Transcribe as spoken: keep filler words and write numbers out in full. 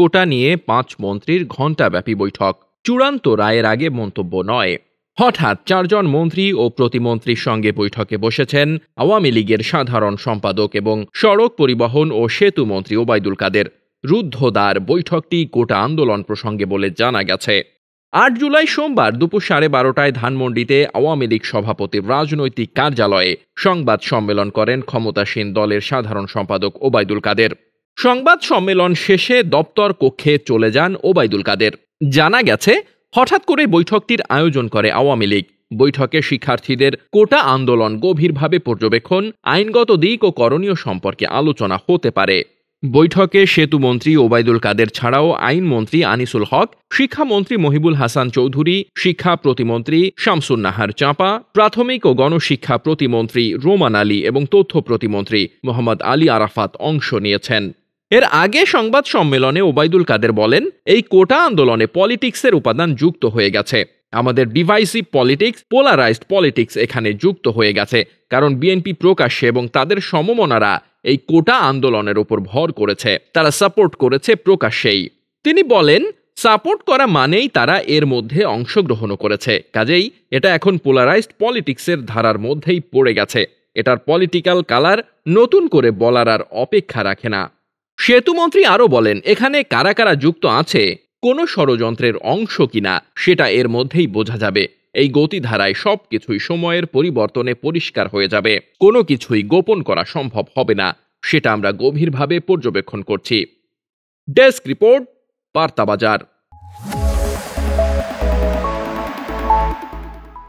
কোটা নিয়ে পাঁচ মন্ত্রীর ঘণ্টাব্যাপী বৈঠক, চূড়ান্ত রায়ের আগে মন্তব্য নয়। হঠাৎ চারজন মন্ত্রী ও প্রতিমন্ত্রীর সঙ্গে বৈঠকে বসেছেন আওয়ামী লীগের সাধারণ সম্পাদক এবং সড়ক পরিবহন ও সেতু মন্ত্রী ওবায়দুল কাদের। রুদ্ধদ্বার বৈঠকটি কোটা আন্দোলন প্রসঙ্গে বলে জানা গেছে। আট জুলাই সোমবার দুপুর সাড়ে বারোটায় ধানমন্ডিতে আওয়ামী লীগ সভাপতির রাজনৈতিক কার্যালয়ে সংবাদ সম্মেলন করেন ক্ষমতাসীন দলের সাধারণ সম্পাদক ওবায়দুল কাদের। সংবাদ সম্মেলন শেষে দপ্তর কক্ষে চলে যান ওবায়দুল কাদের। জানা গেছে, হঠাৎ করে বৈঠকটির আয়োজন করে আওয়ামী লীগ। বৈঠকে শিক্ষার্থীদের কোটা আন্দোলন গভীরভাবে পর্যবেক্ষণ, আইনগত দিক ও করণীয় সম্পর্কে আলোচনা হতে পারে। বৈঠকে সেতুমন্ত্রী ওবায়দুল কাদের ছাড়াও আইনমন্ত্রী আনিসুল হক, শিক্ষামন্ত্রী মহিবুল হাসান চৌধুরী, শিক্ষা প্রতিমন্ত্রী শামসুন্নাহার চাঁপা, প্রাথমিক ও গণশিক্ষা প্রতিমন্ত্রী রোমান আলী এবং তথ্য প্রতিমন্ত্রী মোহাম্মদ আলী আরাফাত অংশ নিয়েছেন। এর আগে সংবাদ সম্মেলনে ওবায়দুল কাদের বলেন, এই কোটা আন্দোলনে পলিটিক্সের উপাদান যুক্ত হয়ে গেছে। আমাদের ডিভাইসিভ পলিটিক্স, পোলারাইজড পলিটিক্স এখানে যুক্ত হয়ে গেছে, কারণ বিএনপি প্রকাশ্যে এবং তাদের সমমনারা এই কোটা আন্দোলনের ওপর ভর করেছে, তারা সাপোর্ট করেছে প্রকাশ্যেই। তিনি বলেন, সাপোর্ট করা মানেই তারা এর মধ্যে অংশগ্রহণ করেছে, কাজেই এটা এখন পোলারাইজড পলিটিক্সের ধারার মধ্যেই পড়ে গেছে। এটার পলিটিক্যাল কালার নতুন করে বলার আর অপেক্ষা রাখে না। সেতুমন্ত্রী আরও বলেন, এখানে কারা কারা যুক্ত আছে, কোনো ষড়যন্ত্রের অংশ কিনা সেটা এর মধ্যেই বোঝা যাবে। এই গতিধারায় সব কিছুই সময়ের পরিবর্তনে পরিষ্কার হয়ে যাবে, কোনো কিছুই গোপন করা সম্ভব হবে না, সেটা আমরা গভীরভাবে পর্যবেক্ষণ করছি। Desk report, বার্তাবাজার।